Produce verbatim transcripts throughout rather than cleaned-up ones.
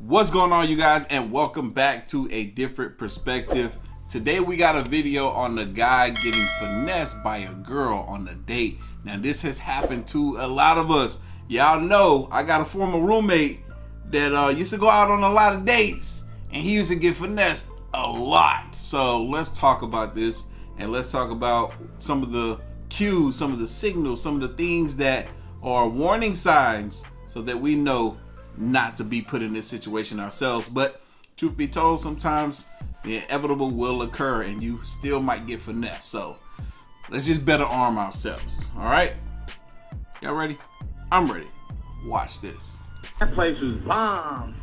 What's going on, you guys, and welcome back to A Different Perspective. Today we got a video on the guy getting finessed by a girl on a date. Now this has happened to a lot of us. Y'all know I got a former roommate that uh, used to go out on a lot of dates, and he used to get finessed a lot. So let's talk about this, and let's talk about some of the cues, some of the signals, some of the things that are warning signs so that we know not to be put in this situation ourselves. But truth be told, sometimes the inevitable will occur and you still might get finessed. So let's just better arm ourselves. All right, y'all ready? I'm ready. Watch this. That place was bomb.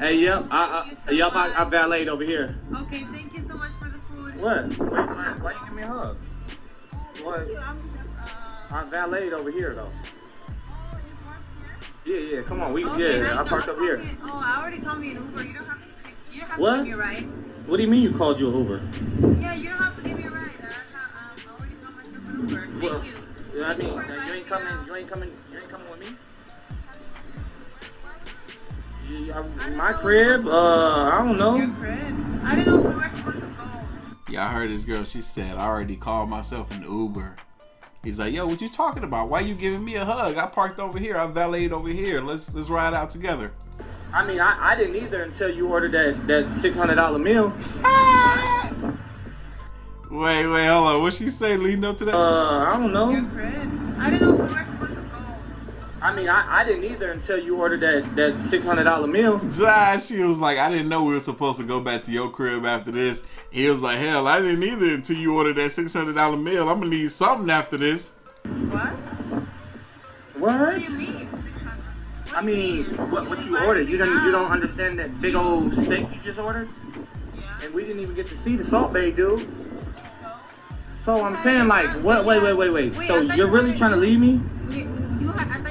Hey, yep, I, I, yep, I, I valeted over here. Okay, thank you so much for the food. What? Why, why you give me a hug? What? I valeted over here though. Yeah, yeah, come on, we, okay, yeah, I parked up here. Me, oh, I already called me an Uber, you don't have to, you don't have what? to give me a ride. What do you mean you called you an Uber? Yeah, you don't have to give me a ride, I, um, I already called myself an Uber, thank well, you. Yeah, I mean, you, you, ain't coming, you ain't coming, you ain't coming with me? You, I, I my crib, uh, I don't know. Your crib? I don't know where we're supposed to go. Yeah, I heard this girl, she said, I already called myself an Uber. He's like, yo, what you talking about? Why you giving me a hug? I parked over here. I valeted over here. Let's let's ride out together. I mean, I, I didn't either until you ordered that, that six hundred dollar meal. Wait, wait, hold on. What'd she say leading up to that? Uh, I don't know. I didn't know where we're supposed to go. I mean, I, I didn't either until you ordered that, that six hundred dollar meal. She was like, I didn't know we were supposed to go back to your crib after this. He was like, hell, I didn't either until you ordered that six hundred dollar meal. I'm going to need something after this. What? What? What do you mean, six hundred? I mean, mean? what, what you ordered? You don't, you don't understand that big old steak you just ordered? Yeah. And we didn't even get to see the Salt Bay, dude. So? So I'm saying, like, what? Wait, wait, wait, wait. wait so you're really you trying to leave me? You, you had,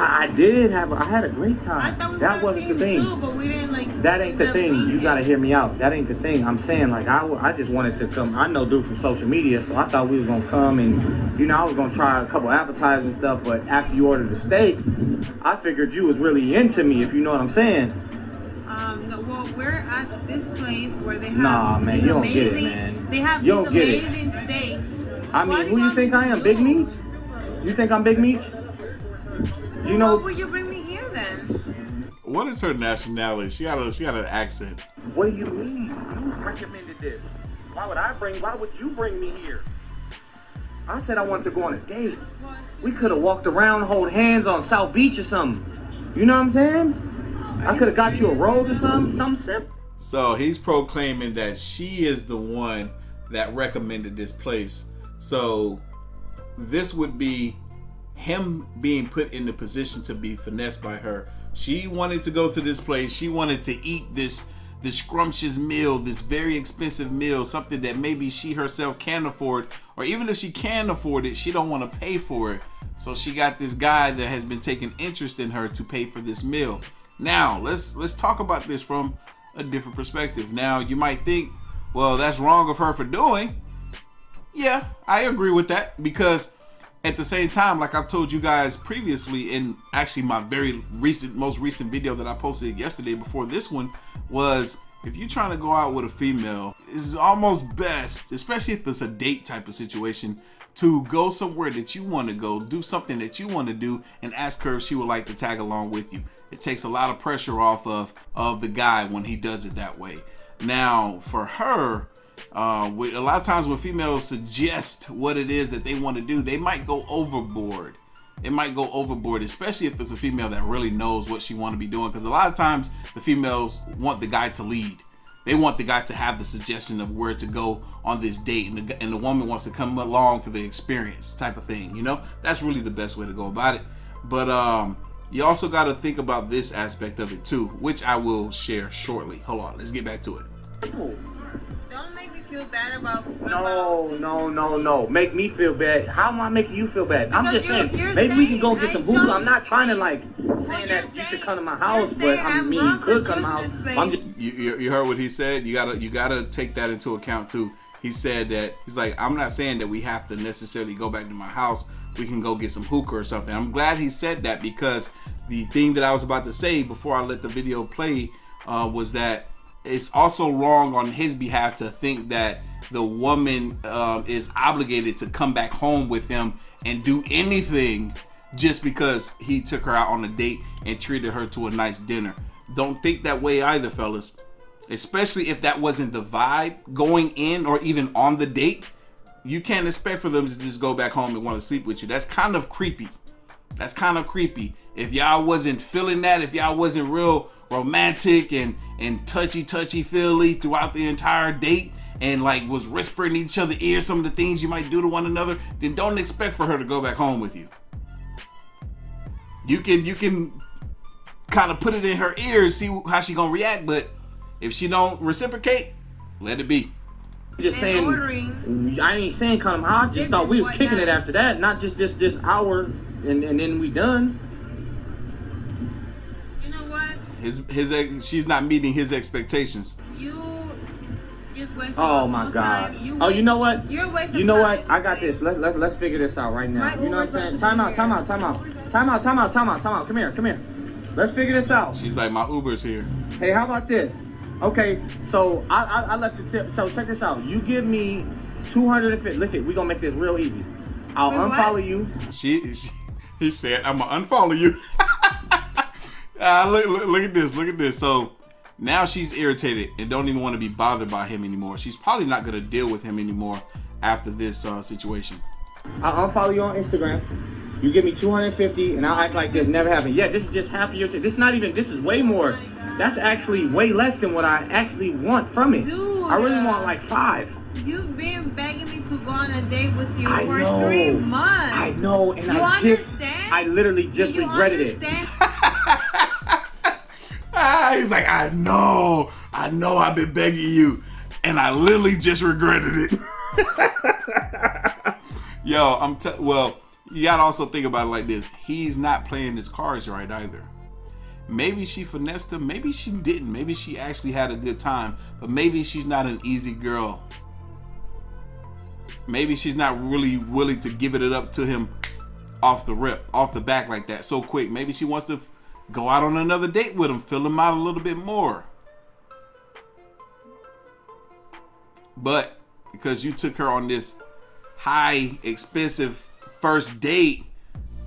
I did have, I had a great time. We that wasn't the thing. Too, but we didn't, like, that ain't the thing. You gotta hear me out. That ain't the thing. I'm saying, like, I, I just wanted to come. I know dude from social media, so I thought we was gonna come and, you know, I was gonna try a couple appetizers and stuff, but after you ordered the steak, I figured you was really into me, if you know what I'm saying. Um, no, well, we're at this place where they have nah, man, you don't amazing, get it, man. They have you don't get amazing it. steaks. I mean, Why who do you think I am, do? Big Meech? You think I'm Big Meech? You know, why would you bring me here then? What is her nationality? She got a, she got an accent. What do you mean? You recommended this. Why would I bring? Why would you bring me here? I said I wanted to go on a date. We could have walked around, hold hands on South Beach or something. You know what I'm saying? I could have got you a roll or something, some sip. So he's proclaiming that she is the one that recommended this place. So this would be him being put in the position to be finessed by her. She wanted to go to this place. She wanted to eat this this scrumptious meal, this very expensive meal, something that maybe she herself can't afford, or even if she can afford it, she don't want to pay for it. So she got this guy that has been taking interest in her to pay for this meal. Now let's let's talk about this from a different perspective. Now you might think, well, that's wrong of her for doing. Yeah, I agree with that, because at the same time, like I've told you guys previously, in actually my very recent, most recent video that I posted yesterday before this one, was if you're trying to go out with a female, it's almost best, especially if it's a date type of situation, to go somewhere that you want to go, do something that you want to do, and ask her if she would like to tag along with you. It takes a lot of pressure off of, of the guy when he does it that way. Now, for her, Uh, with, a lot of times when females suggest what it is that they want to do, they might go overboard. It might go overboard, especially if it's a female that really knows what she want to be doing. Because a lot of times the females want the guy to lead. They want the guy to have the suggestion of where to go on this date, and the, and the woman wants to come along for the experience type of thing. You know, that's really the best way to go about it. But um, you also got to think about this aspect of it too, which I will share shortly. Hold on, let's get back to it. Don't make me feel bad about what No, about no, no, no. Make me feel bad. How am I making you feel bad? Because I'm just you're, saying, you're maybe saying we can go get I some booze. I'm not trying to, like, well, saying that saying, you should come to my house, but I mean, you could come to my house. I'm just you, you, you heard what he said? You gotta, you gotta take that into account too. He said that, he's like, I'm not saying that we have to necessarily go back to my house. We can go get some hookah or something. I'm glad he said that, because the thing that I was about to say before I let the video play uh, was that it's also wrong on his behalf to think that the woman uh, is obligated to come back home with him and do anything just because he took her out on a date and treated her to a nice dinner. Don't think that way either, fellas. Especially if that wasn't the vibe going in or even on the date. You can't expect for them to just go back home and want to sleep with you. That's kind of creepy. That's kind of creepy. If y'all wasn't feeling that, if y'all wasn't real romantic and, and touchy-touchy-feely throughout the entire date and like was whispering in each other's ears some of the things you might do to one another, then don't expect for her to go back home with you. You can, you can kind of put it in her ears, see how she gonna react, but if she don't reciprocate, let it be. Just saying, ordering. I ain't saying come high. I just this thought we was kicking it after that, not just this this hour, and and then we done. You know what? His his ex, she's not meeting his expectations. You just wasting. Oh my God. You oh, you know what? You're wasting. You know time. What? I got this. Let let let's figure this out right now. My you know what I'm saying? Time out. Time out. Time out. Time out. Time out. Time out. Time out. Come here. Come here. Let's figure this out. She's like, my Uber's here. Hey, how about this? Okay, so I, I, I left the tip. So check this out. You give me two hundred fifty. Look it, we're gonna make this real easy. I'll Wait, unfollow what? you. She, she, he said, I'm gonna unfollow you. uh, look, look, look at this, look at this. So now she's irritated and don't even want to be bothered by him anymore. She's probably not gonna deal with him anymore after this uh, situation. I'll unfollow you on Instagram. You give me two hundred fifty and I'll act like this never happened. Yeah, this is just half of your tip. This is not even, this is way more. That's actually way less than what I actually want from it. Dude, I really want like five. You've been begging me to go on a date with you I for know. three months. I know, and you I understand? just, I literally just you regretted understand? it. ah, he's like, I know, I know I've been begging you, and I literally just regretted it. Yo, I'm, t well, you gotta also think about it like this. He's not playing his cards right either. Maybe she finessed him, maybe she didn't, maybe she actually had a good time, but maybe she's not an easy girl. Maybe she's not really willing to give it up to him off the rip, off the back like that, so quick. Maybe she wants to go out on another date with him, fill him out a little bit more. But because you took her on this high, expensive first date,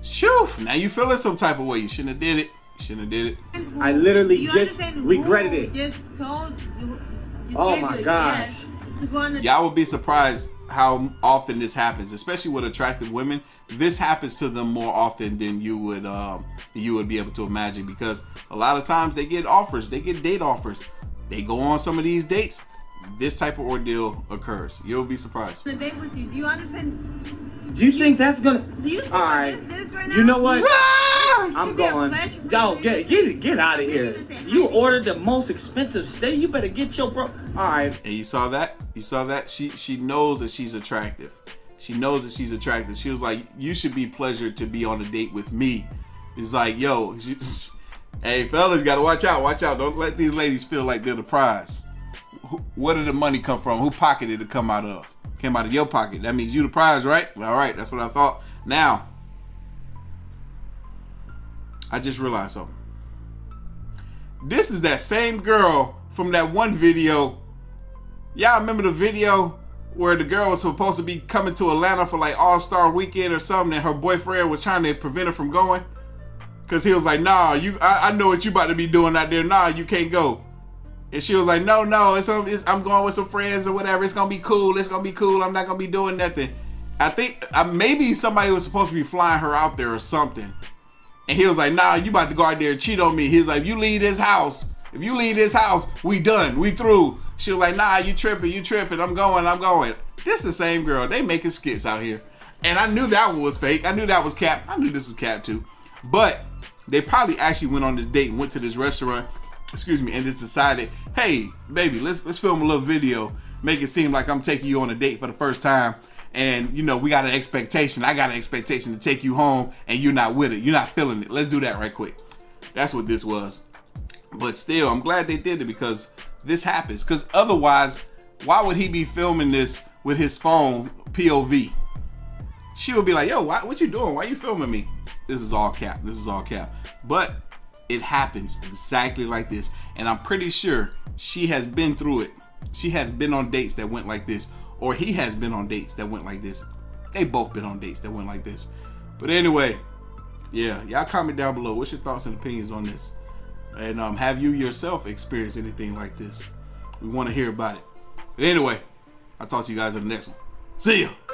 shoo, now you feeling some type of way. You shouldn't have did it. Shouldn't have did it. I literally you just regretted it. Just told you, you oh my it gosh. Y'all would be surprised how often this happens, especially with attractive women. This happens to them more often than you would um, you would be able to imagine, because a lot of times they get offers, they get date offers. They go on some of these dates. This type of ordeal occurs. You'll be surprised. The date with you, do you understand? Do you, you think that's gonna? Do you think right. this is right now? You know what? I'm going. Yo, get get get out of here. You ordered the most expensive steak. You better get your bro. All right. And you saw that? You saw that? She she knows that she's attractive. She knows that she's attractive. She was like, you should be pleasured to be on a date with me. It's like, yo, she, hey fellas, gotta watch out, watch out. Don't let these ladies feel like they're the prize. Where did the money come from? Who pocket did it come out of? Came out of your pocket. That means you the prize, right? All right, that's what I thought. Now, I just realized something. This is that same girl from that one video. Y'all remember the video where the girl was supposed to be coming to Atlanta for like All Star Weekend or something, and her boyfriend was trying to prevent her from going? Cause he was like, nah, you, I, I know what you about to be doing out there. Nah, you can't go. And she was like, no, no, it's, it's, I'm going with some friends or whatever. It's going to be cool. It's going to be cool. I'm not going to be doing nothing. I think uh, maybe somebody was supposed to be flying her out there or something. And he was like, nah, you about to go out there and cheat on me. He was like, if you leave this house, if you leave this house, we done. We through. She was like, nah, you tripping. You tripping. I'm going. I'm going. This is the same girl. They making skits out here. And I knew that one was fake. I knew that was cap. I knew this was cap too. But they probably actually went on this date and went to this restaurant. Excuse me, and just decided, hey, baby, let's let's film a little video, make it seem like I'm taking you on a date for the first time, and you know we got an expectation. I got an expectation to take you home, and you're not with it. You're not feeling it. Let's do that right quick. That's what this was. But still, I'm glad they did it, because this happens. Because otherwise, why would he be filming this with his phone P O V? She would be like, yo, why, what you doing? Why you filming me? This is all cap. This is all cap. But it happens exactly like this. And I'm pretty sure she has been through it. She has been on dates that went like this, or he has been on dates that went like this. They both been on dates that went like this. But anyway, yeah, y'all comment down below. What's your thoughts and opinions on this? And um, have you yourself experienced anything like this? We want to hear about it. But anyway, I'll talk to you guys in the next one. See ya.